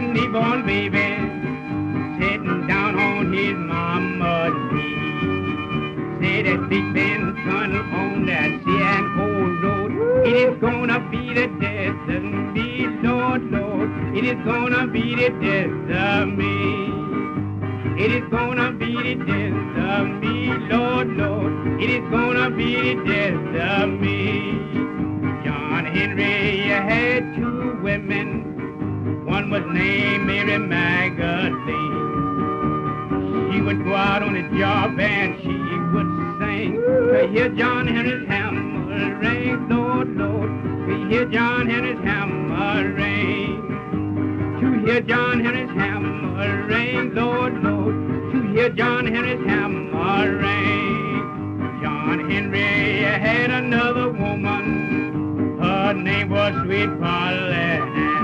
good newborn baby sitting down on his mama's knee. Said that big man's son on that sad old road, it is gonna be the death of me, Lord, Lord. It is gonna be the death of me. It is gonna be the death of me, Lord, Lord. It is gonna be the death of me. John Henry, you had two women. One was named Mary Magdalene. She would go out on a job and she would sing. We hear John Henry's hammer ring, Lord, Lord. We hear John Henry's hammer ring. To hear John Henry's hammer ring, Lord, Lord. To hear John Henry's hammer ring. John Henry had another woman. Her name was Sweet Paulette.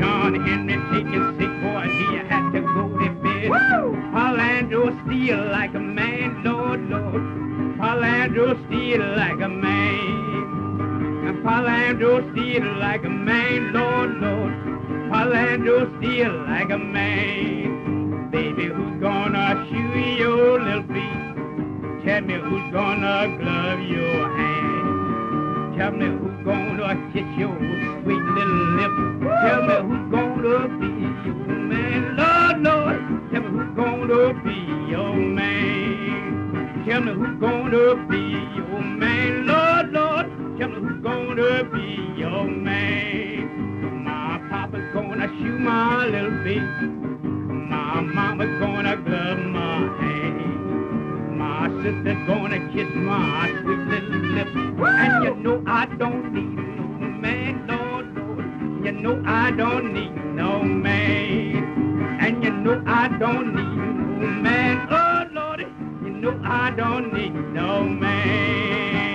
John Henry taken sick, boy, he had to go to bed. Polando steal like a man, Lord, Lord. Polando steal like a man. And Polando steal like a man, Lord, Lord. Polando steal like a man. Baby, who's gonna shoe your little feet? Tell me who's gonna glove your hand? Tell me who's gonna kiss your sweet little lips? Tell me who's gonna be your man, Lord, Lord. Tell me who's gonna be your man. Tell me who's gonna be your man, Lord, Lord. Tell me who's gonna be your man. My papa's gonna shoe my little feet. My mama's gonna glove my hand. My sister's gonna kiss my sweet little lips. And you know I don't need no man, Lord. You know I don't need no man, and you know I don't need no man. Oh Lordy, you know I don't need no man.